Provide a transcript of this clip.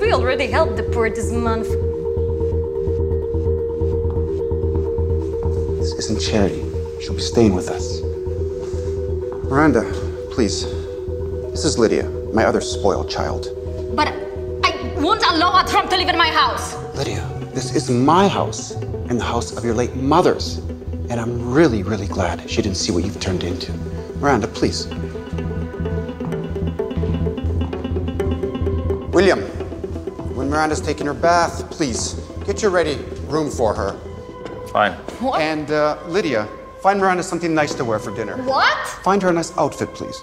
We already helped the poor this month. This isn't charity. She'll be staying with us. Miranda, please. This is Lydia, my other spoiled child. But I won't allow a tramp to live in my house. Lydia, this is my house and the house of your late mother's. And I'm really, really glad she didn't see what you've turned into. Miranda, please. William. When Miranda's taking her bath, please get your ready room for her. Fine. What? And Lydia, find Miranda something nice to wear for dinner. What? Find her a nice outfit, please.